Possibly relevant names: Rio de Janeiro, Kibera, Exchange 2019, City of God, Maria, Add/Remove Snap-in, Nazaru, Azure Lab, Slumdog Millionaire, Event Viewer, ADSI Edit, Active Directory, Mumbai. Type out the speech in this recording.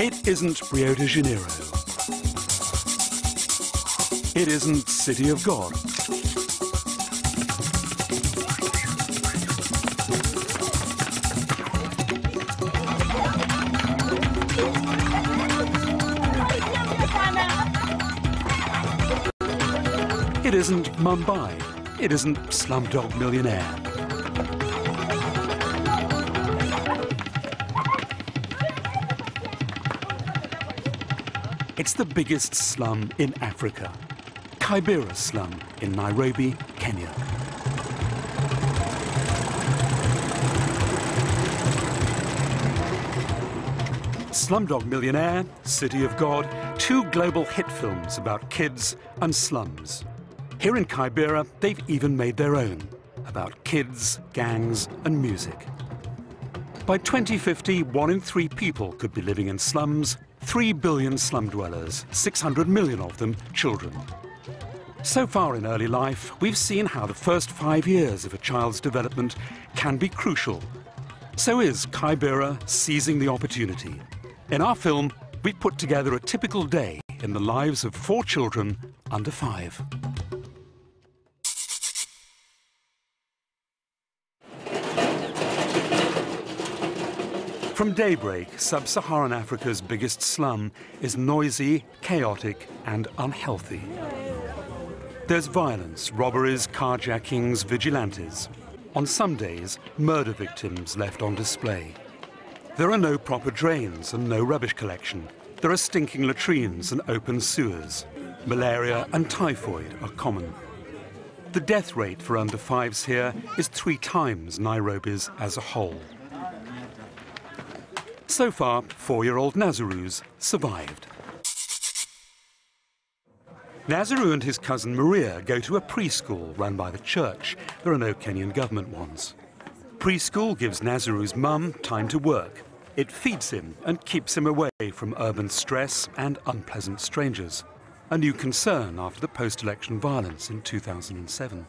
It isn't Rio de Janeiro. It isn't City of God. It isn't Mumbai. It isn't Slumdog Millionaire. It's the biggest slum in Africa, Kibera slum in Nairobi, Kenya. Slumdog Millionaire, City of God, two global hit films about kids and slums. Here in Kibera, they've even made their own, about kids, gangs, and music. By 2050, 1 in 3 people could be living in slums, 3 billion slum dwellers, 600 million of them children. So far in early life, we've seen how the first 5 years of a child's development can be crucial. So is Kibera seizing the opportunity? In our film, we put together a typical day in the lives of 4 children under 5. From daybreak, sub-Saharan Africa's biggest slum is noisy, chaotic, and unhealthy. There's violence, robberies, carjackings, vigilantes. On some days, murder victims left on display. There are no proper drains and no rubbish collection. There are stinking latrines and open sewers. Malaria and typhoid are common. The death rate for under 5s here is 3 times Nairobi's as a whole. So far, 4-year-old Nazaru's survived. Nazaru and his cousin Maria go to a preschool run by the church. There are no Kenyan government ones. Preschool gives Nazaru's mum time to work. It feeds him and keeps him away from urban stress and unpleasant strangers, a new concern after the post-election violence in 2007.